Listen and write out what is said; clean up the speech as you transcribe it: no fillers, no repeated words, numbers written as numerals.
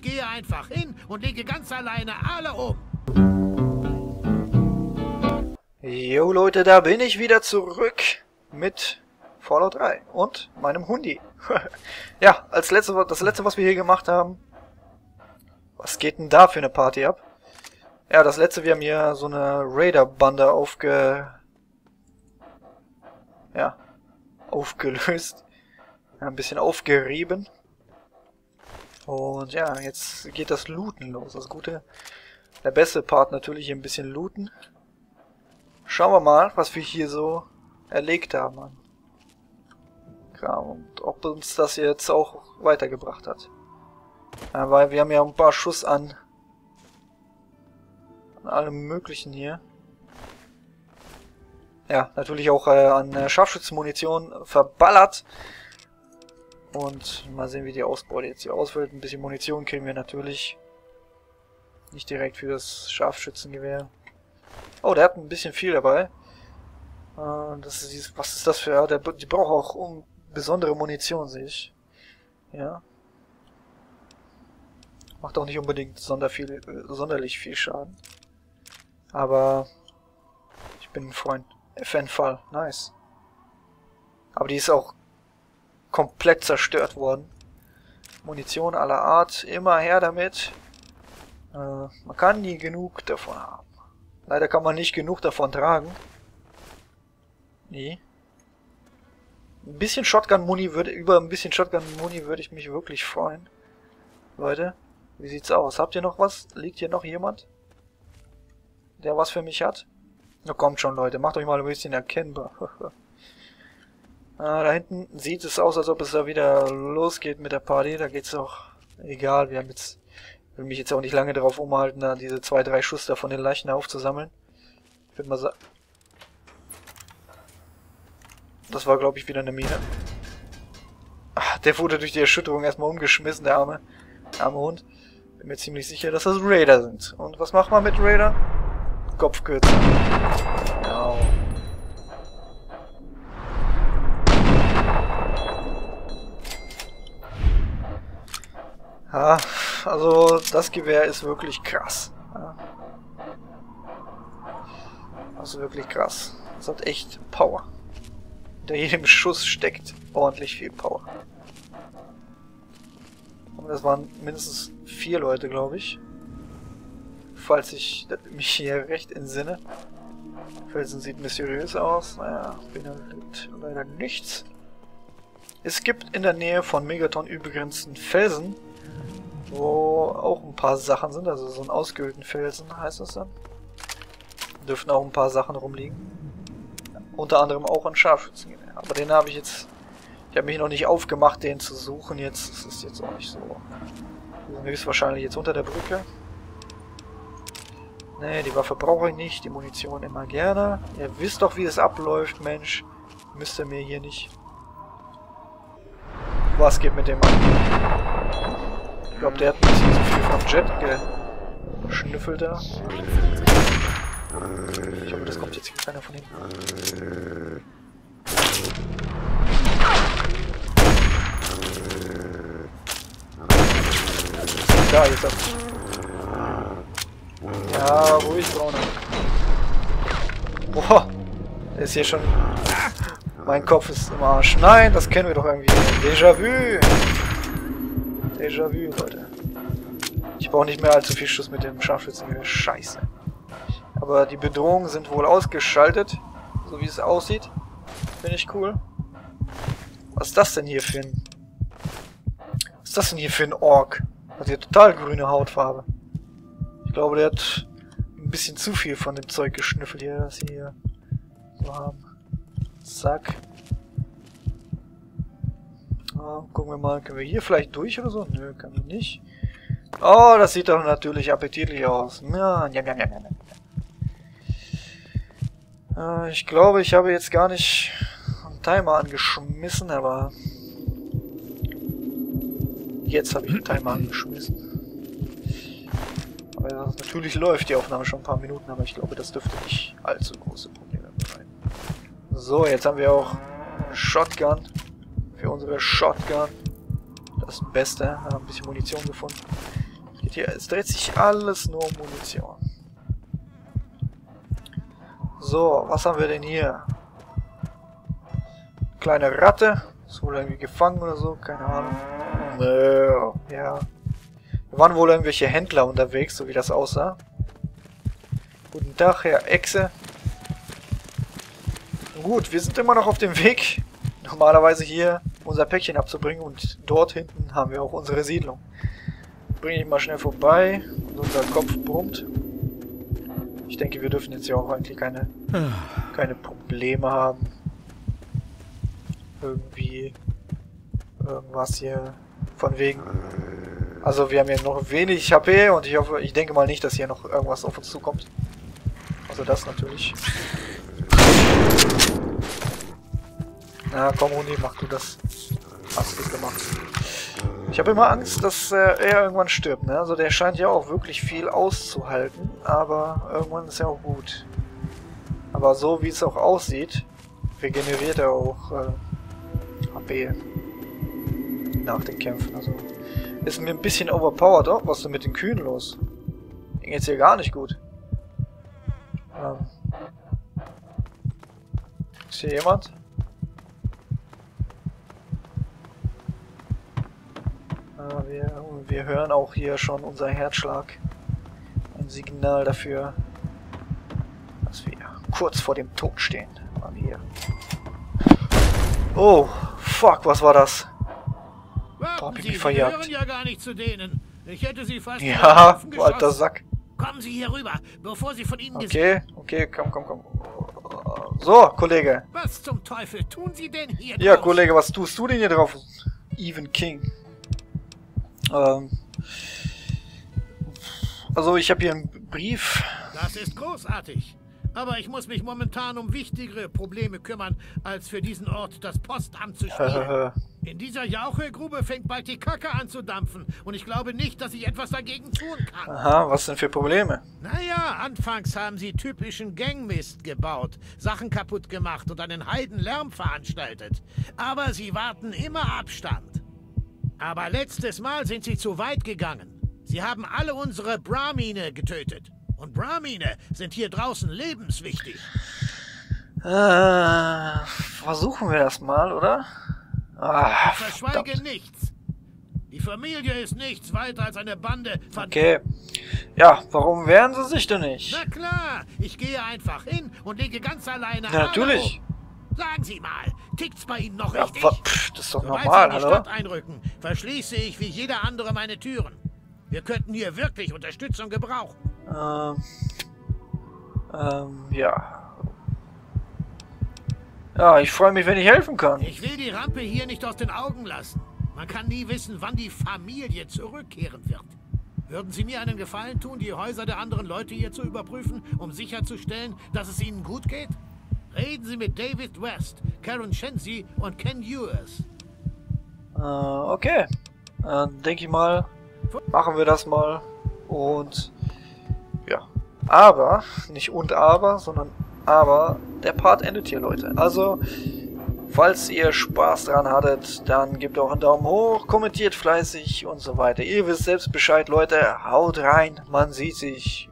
Ich gehe einfach hin und lege ganz alleine alle um. Jo Leute, da bin ich wieder zurück mit Fallout 3 und meinem Hundi. Ja, das letzte, was wir hier gemacht haben. Was geht denn da für eine Party ab? Ja, das letzte, wir haben hier so eine Raider-Bande aufgelöst. Ein bisschen aufgerieben. Und ja, jetzt geht das Looten los. Das Gute, der beste Part natürlich, hier ein bisschen looten. Schauen wir mal, was wir hier so erlegt haben. Ja, und ob uns das jetzt auch weitergebracht hat. Ja, weil wir haben ja ein paar Schuss an allem möglichen hier. Ja, natürlich auch an Scharfschützenmunition verballert. Und mal sehen, wie die Ausbeute jetzt hier ausfällt. Ein bisschen Munition kriegen wir natürlich. Nicht direkt für das Scharfschützengewehr. Oh, der hat ein bisschen viel dabei. Was ist das für... Die braucht auch besondere Munition, sehe ich. Ja. Macht auch nicht unbedingt sonderlich viel Schaden. Aber... Ich bin ein Fan Fall. Nice. Aber die ist auch... komplett zerstört worden. Munition aller Art, immer her damit. Man kann nie genug davon haben. Leider kann man nicht genug davon tragen. Nee. Über ein bisschen Shotgun-Muni würde ich mich wirklich freuen. Leute, wie sieht's aus? Habt ihr noch was? Liegt hier noch jemand, der was für mich hat? Na kommt schon, Leute, macht euch mal ein bisschen erkennbar. Da hinten sieht es aus, als ob es da wieder losgeht mit der Party. Da geht's auch... Egal, wir haben jetzt... Ich will mich jetzt auch nicht lange darauf umhalten, da diese 2-3 Schuss da von den Leichen aufzusammeln. Ich würde mal sagen... Das war, glaube ich, wieder eine Mine. Ach, der wurde durch die Erschütterung erstmal umgeschmissen, der arme Hund. Bin mir ziemlich sicher, dass das Raider sind. Und was macht man mit Raider? Kopfkürzen. Genau. Ja, also das Gewehr ist wirklich krass. Ja. Also wirklich krass. Das hat echt Power. Hinter jedem Schuss steckt ordentlich viel Power. Und das waren mindestens 4 Leute, glaube ich. Falls ich mich hier recht entsinne. Felsen sieht mysteriös aus. Naja, beinhaltet leider nichts. Es gibt in der Nähe von Megaton übrigens einen Felsen, wo auch ein paar Sachen sind, also so ein ausgehöhlten Felsen heißt das dann. Dürften auch ein paar Sachen rumliegen. Unter anderem auch ein Scharfschützengewehr. Aber den habe ich jetzt... Ich habe mich noch nicht aufgemacht, den zu suchen jetzt. Das ist jetzt auch nicht so... Wir sind höchstwahrscheinlich jetzt unter der Brücke. Nee, die Waffe brauche ich nicht, die Munition immer gerne. Ihr wisst doch, wie es abläuft, Mensch. Müsst ihr mir hier nicht... Was geht mit dem an? Ich glaube, der hat ein bisschen zu viel vom Jet geschnüffelt da. Ich hoffe, das kommt jetzt hier keiner von hinten. Da, jetzt ab. Ja, ruhig, Braune. Boah, der ist hier schon... Mein Kopf ist im Arsch. Nein, das kennen wir doch irgendwie. Déjà-vu! Déjà-vu, Leute. Ich brauche nicht mehr allzu viel Schuss mit dem Scharfschützengewehr. Scheiße. Aber die Bedrohungen sind wohl ausgeschaltet. So wie es aussieht. Finde ich cool. Was ist das denn hier für ein... Was ist das denn hier für ein Ork? Hat hier total grüne Hautfarbe. Ich glaube, der hat ein bisschen zu viel von dem Zeug geschnüffelt hier, das sie hier so haben. Zack. Gucken wir mal, können wir hier vielleicht durch oder so? Nö, können wir nicht. Oh, das sieht doch natürlich appetitlich aus. Ja, ja, ja, ja, ja. Ich glaube, ich habe jetzt gar nicht einen Timer angeschmissen, aber... Jetzt habe ich einen Timer angeschmissen. Aber ja, natürlich läuft die Aufnahme schon ein paar Minuten, aber ich glaube, das dürfte nicht allzu große Probleme sein. So, jetzt haben wir auch einen Shotgun. Für unsere Shotgun. Das Beste. Haben ein bisschen Munition gefunden. Hier, es dreht sich alles nur um Munition. So, was haben wir denn hier? Kleine Ratte. Ist wohl irgendwie gefangen oder so, keine Ahnung. Nö, ja. Da waren wohl irgendwelche Händler unterwegs, so wie das aussah. Guten Tag, Herr Echse. Gut, wir sind immer noch auf dem Weg, normalerweise hier unser Päckchen abzubringen, und dort hinten haben wir auch unsere Siedlung. Bringe ich mal schnell vorbei, und unser Kopf brummt. Ich denke, wir dürfen jetzt hier auch eigentlich keine Probleme haben. Irgendwie irgendwas hier von wegen. Also wir haben hier noch wenig HP und ich denke mal nicht, dass hier noch irgendwas auf uns zukommt. Also das natürlich. Na komm, Hundi, mach du das. Hast du gut gemacht. Ich habe immer Angst, dass er irgendwann stirbt, ne? Also der scheint ja auch wirklich viel auszuhalten, aber irgendwann ist er auch gut. Aber so wie es auch aussieht, regeneriert er auch HP nach den Kämpfen. Also ist mir ein bisschen overpowered. Oh, was ist denn mit den Kühen los? Denen geht's hier gar nicht gut. Ist hier jemand? Wir hören auch hier schon unser Herzschlag. Ein Signal dafür, dass wir kurz vor dem Tod stehen. Mann, hier. Oh, fuck, was war das? Boah, hab ich mich verjagt. Sie gehören ja gar nicht zu denen. Ich hätte sie fast du alter Sack. Kommen Sie hier rüber, bevor Sie von ihnen Okay, komm. So, Kollege. Was zum Teufel tun Sie denn hier drauf? Ja, Kollege, was tust du denn hier drauf? Even King. Also ich habe hier einen Brief. Das ist großartig. Aber ich muss mich momentan um wichtigere Probleme kümmern, als für diesen Ort das Postamt zu spielen. In dieser Jauchegrube fängt bald die Kacke an zu dampfen und ich glaube nicht, dass ich etwas dagegen tun kann. Aha, was denn für Probleme? Naja, anfangs haben sie typischen Gangmist gebaut, Sachen kaputt gemacht und einen Heidenlärm veranstaltet. Aber sie warten immer Abstand. Aber letztes Mal sind sie zu weit gegangen. Sie haben alle unsere Brahmine getötet. Und Brahmine sind hier draußen lebenswichtig. Versuchen wir das mal, oder? Ah, ich verschweige nichts. Die Familie ist nichts weiter als eine Bande von... Okay. Ja, warum wehren sie sich denn nicht? Na klar, ich gehe einfach hin und lege ganz alleine... Ja, natürlich. Sagen Sie mal, tickt's bei Ihnen noch richtig? Pff, das ist doch normal, hallo? Sobald Sie in die Stadt einrücken, verschließe ich wie jeder andere meine Türen. Wir könnten hier wirklich Unterstützung gebrauchen. Ja. Ja, ich freue mich, wenn ich helfen kann. Ich will die Rampe hier nicht aus den Augen lassen. Man kann nie wissen, wann die Familie zurückkehren wird. Würden Sie mir einen Gefallen tun, die Häuser der anderen Leute hier zu überprüfen, um sicherzustellen, dass es ihnen gut geht? Reden Sie mit David West, Karen Shenzi und Ken Ewers. Okay. Denke ich mal, machen wir das mal. Und ja, aber, nicht und aber, sondern aber, der Part endet hier, Leute. Also, falls ihr Spaß dran hattet, dann gebt auch einen Daumen hoch, kommentiert fleißig und so weiter. Ihr wisst selbst Bescheid, Leute, haut rein, man sieht sich.